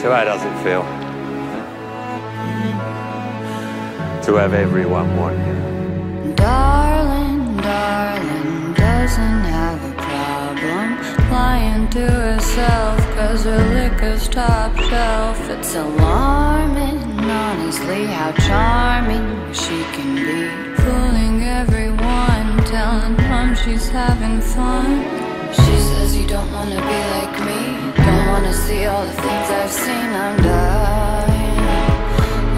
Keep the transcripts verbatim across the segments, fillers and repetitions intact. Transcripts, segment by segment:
So how does it feel to have everyone want you? Darling, darling doesn't have a problem lying to herself, cause her liquor's top shelf. It's alarming, honestly, how charming she can be, fooling everyone, telling them she's having fun. She says you don't wanna be like me, don't wanna see all the things I've seen. I'm dying,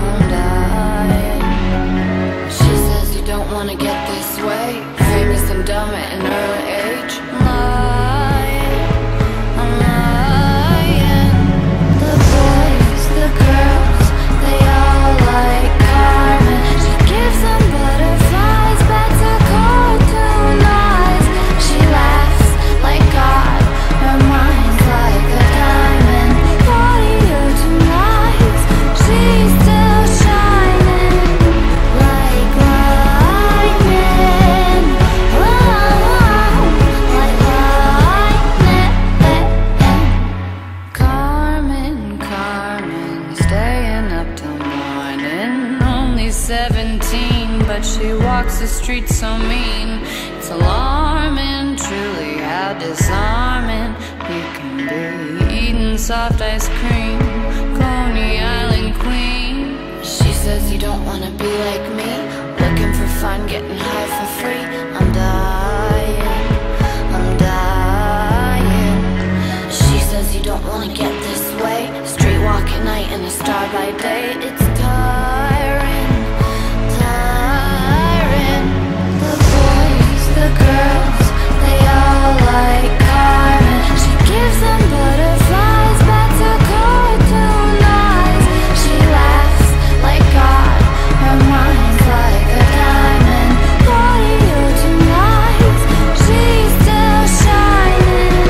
I'm dying. She says you don't wanna get this way, famous and dumb at an early age. I'm lying, I'm lying. The boys, the girls, they all like Carmen. She gives them butterflies, back to cartoon eyes. She laughs like God, her mind's like a diamond. Audio tonight, she's still shining like lightning. Oh, like lightning. Carmen, Carmen, staying up till morning. Only seventeen, but she walks the streets so mean. It's alarming, truly, how disarming you can be. Eating soft ice cream, Coney Island queen. She says you don't wanna be like me, looking for fun, getting high for free. I'm dying, I'm dying. She says you don't wanna get this way, streetwalk at night and a star by day. It's tiring, tiring. The boys, the girls, they all like Carmen. She gives them butterflies, back to cartoon eyes. She laughs like God, her mind's like a diamond. Audio tonight, she's still shining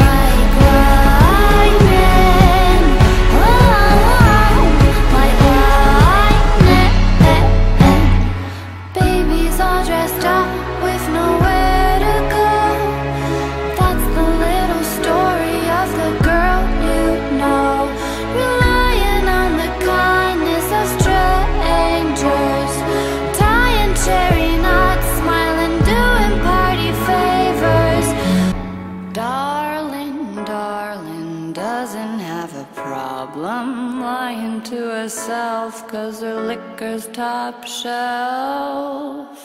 like lightning. Oh, like lightning. Babies all dressed up with no way. Lying to herself, cause her liquor's top shelf.